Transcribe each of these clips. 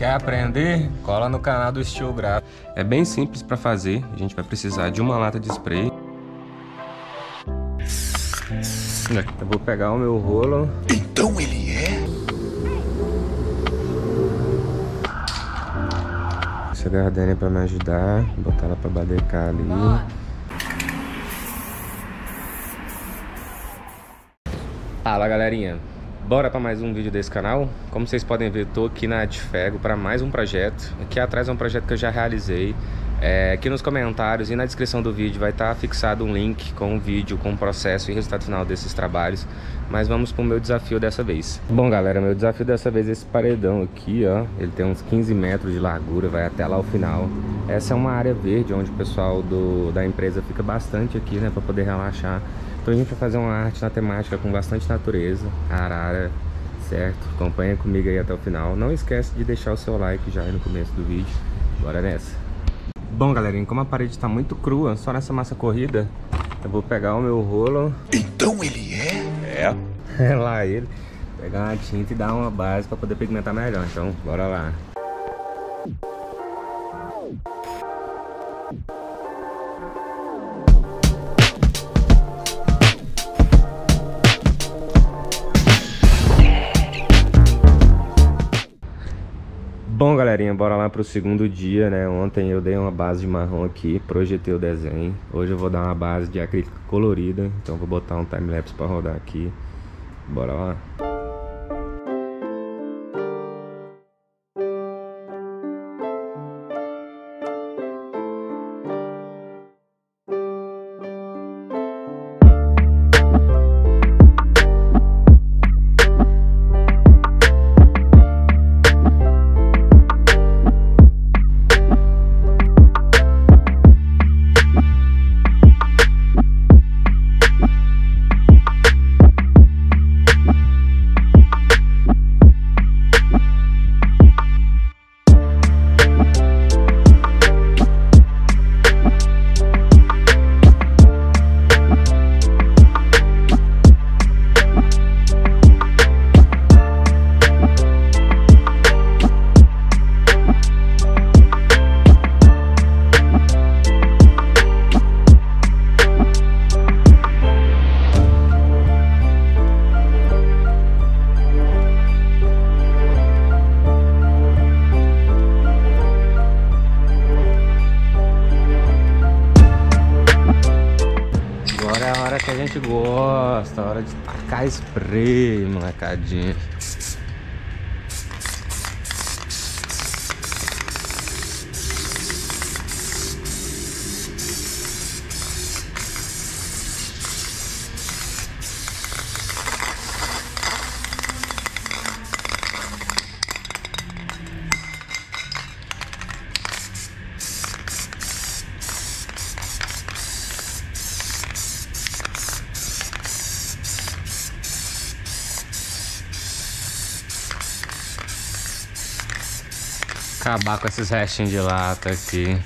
Quer aprender? Cola no canal do Stil Graff. É bem simples para fazer, a gente vai precisar de uma lata de spray. Eu vou pegar o meu rolo. Então ele é... Essa gardenia para me ajudar, vou botar ela para badecar ali. Fala galerinha, bora para mais um vídeo desse canal. Como vocês podem ver, tô aqui na Edfego para mais um projeto. Aqui atrás é um projeto que eu já realizei. Aqui nos comentários e na descrição do vídeo vai estar fixado um link com o vídeo, com o processo e resultado final desses trabalhos. Mas vamos pro meu desafio dessa vez. Bom galera, meu desafio dessa vez é esse paredão aqui, ó. Ele tem uns 15 metros de largura, vai até lá o final. Essa é uma área verde onde o pessoal da empresa fica bastante aqui, né, para poder relaxar. Então a gente vai fazer uma arte na temática com bastante natureza, arara, certo? Acompanha comigo aí até o final. Não esquece de deixar o seu like já aí no começo do vídeo. Bora nessa! Bom, galerinha, como a parede está muito crua, só nessa massa corrida, eu vou pegar o meu rolo. Então ele é? É. Lá ele. Pegar uma tinta e dar uma base para poder pigmentar melhor. Então, bora lá. Bom, galerinha, bora lá pro segundo dia, né? Ontem eu dei uma base de marrom aqui, projetei o desenho. Hoje eu vou dar uma base de acrílico colorida, então vou botar um time-lapse pra rodar aqui. Bora lá. Que a gente gosta, hora de tacar spray, molecadinha. Acabar com esses restinhos de lata aqui.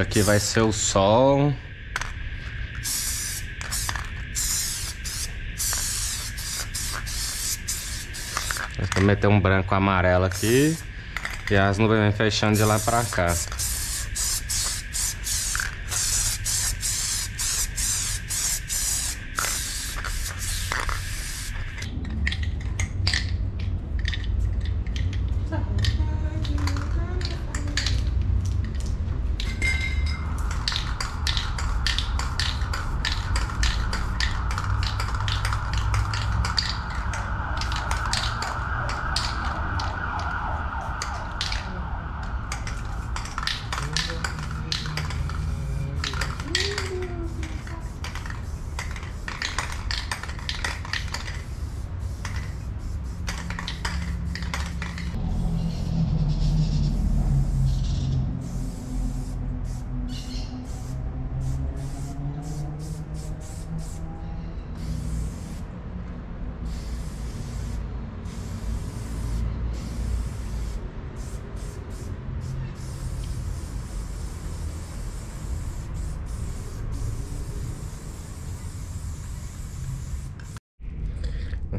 Aqui vai ser o sol. Vou meter um branco amarelo aqui. E as nuvens vêm fechando de lá pra cá.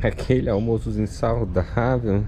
aquele almoço insaudável.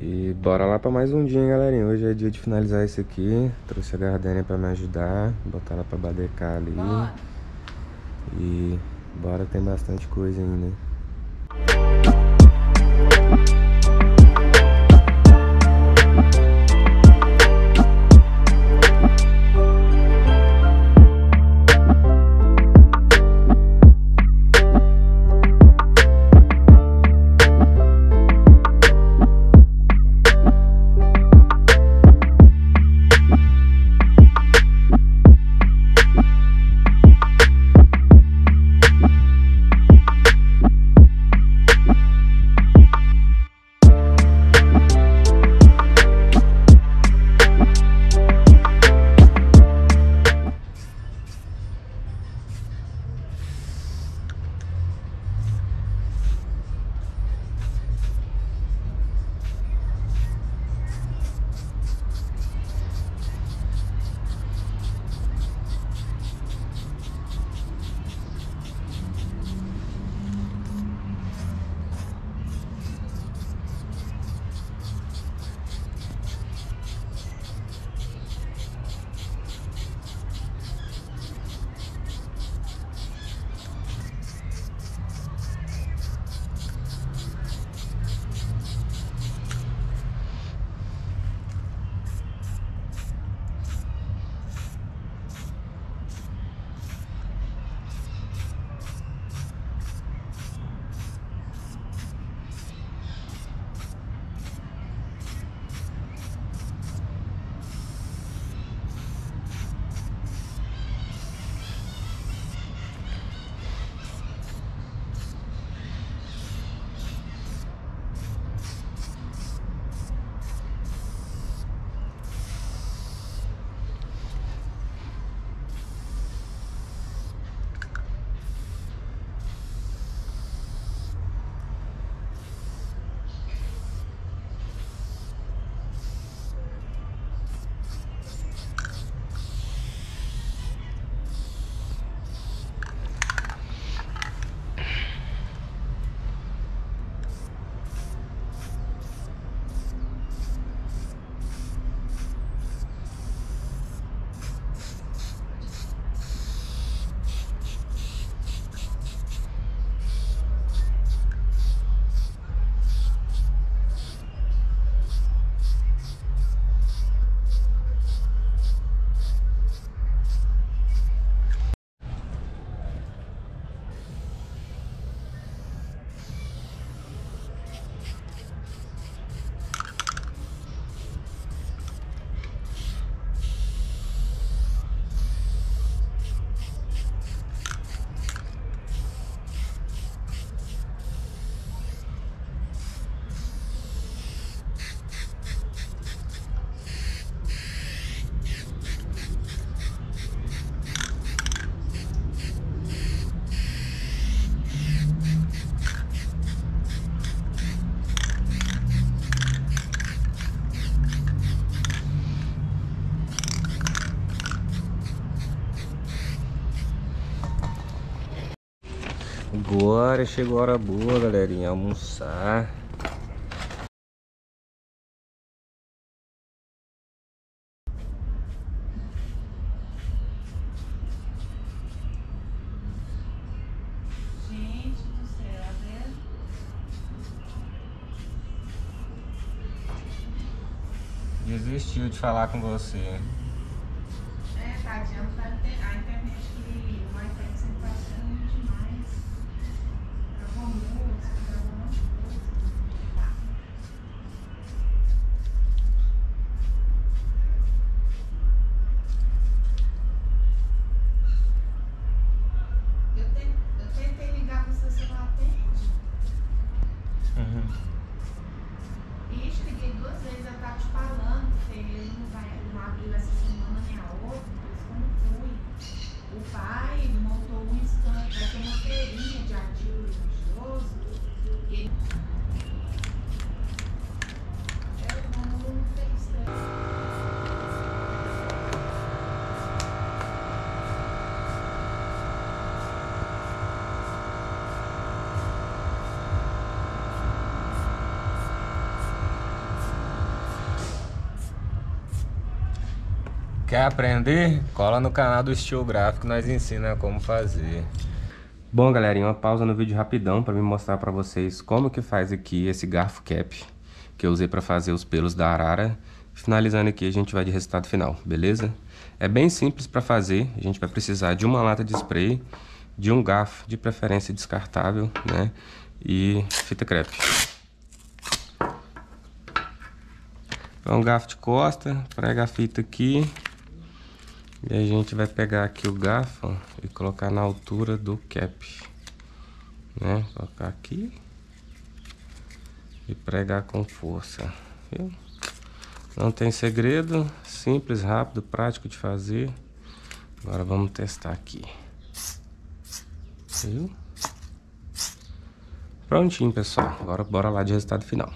E bora lá pra mais um dia, hein, galerinha. Hoje é dia de finalizar isso aqui. Trouxe a Gardênia pra me ajudar, botar ela pra badecar ali. Bora. E bora, tem bastante coisa ainda. Bora, chegou a hora boa, galerinha, almoçar. Desistiu de falar com você. É, tadinha, a internet que o Wi-Fi sempre tá sendo demais. Gravou música, gravou um monte de coisa. Eu tentei ligar pro seu celular até. Ixi, liguei duas vezes, eu tava te falando que ele não abriu essa semana nem a outra, por isso eu não fui. O pai montou um stand, vai ter uma feirinha de artigo religioso. Ele... Quer aprender? Cola no canal do Estilo Gráfico, nós ensina como fazer. Bom, galerinha, uma pausa no vídeo rapidão para me mostrar para vocês como que faz aqui esse garfo cap que eu usei para fazer os pelos da arara. Finalizando aqui, a gente vai de resultado final, beleza? É bem simples para fazer. A gente vai precisar de uma lata de spray, de um garfo, de preferência descartável, né? E fita crepe. Então, garfo de costa, prega a fita aqui. E a gente vai pegar aqui o garfo, ó, e colocar na altura do cap, né? Colocar aqui e pregar com força, viu? Não tem segredo, simples, rápido, prático de fazer. Agora vamos testar aqui, viu? Prontinho, pessoal, agora bora lá de resultado final.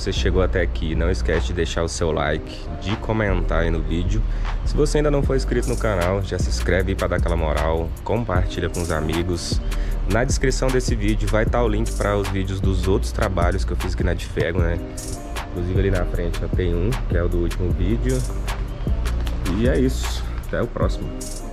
Se você chegou até aqui, não esquece de deixar o seu like, de comentar aí no vídeo. Se você ainda não for inscrito no canal, já se inscreve para dar aquela moral, compartilha com os amigos. Na descrição desse vídeo vai estar o link para os vídeos dos outros trabalhos que eu fiz aqui na Edfego, né? Inclusive ali na frente já tem um, que é o do último vídeo. E é isso, até o próximo.